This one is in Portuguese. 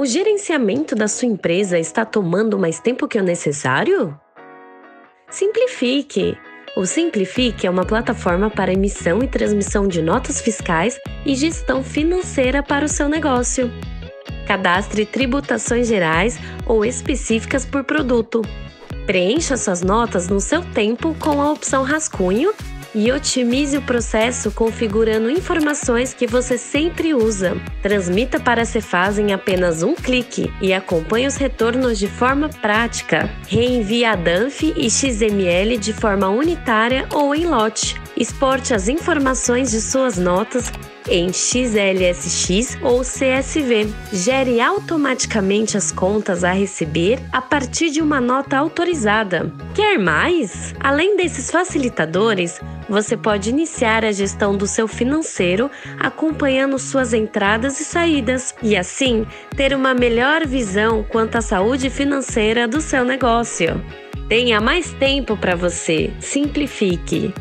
O gerenciamento da sua empresa está tomando mais tempo que o necessário? Simplifique! O Simplifique é uma plataforma para emissão e transmissão de notas fiscais e gestão financeira para o seu negócio. Cadastre tributações gerais ou específicas por produto. Preencha suas notas no seu tempo com a opção rascunho e otimize o processo configurando informações que você sempre usa. Transmita para a SEFAZ em apenas um clique e acompanhe os retornos de forma prática. Reenvie a DANFE e XML de forma unitária ou em lote. Exporte as informações de suas notas em XLSX ou CSV. Gere automaticamente as contas a receber a partir de uma nota autorizada. Quer mais? Além desses facilitadores, você pode iniciar a gestão do seu financeiro acompanhando suas entradas e saídas e, assim, ter uma melhor visão quanto à saúde financeira do seu negócio. Tenha mais tempo para você. Simplifique!